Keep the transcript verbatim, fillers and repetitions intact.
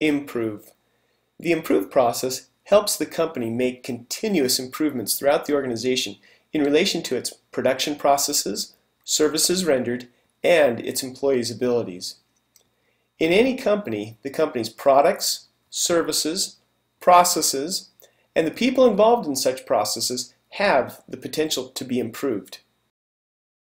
Improve. The improve process helps the company make continuous improvements throughout the organization in relation to its production processes, services rendered, and its employees' abilities. In any company, the company's products, services, processes, and the people involved in such processes have the potential to be improved.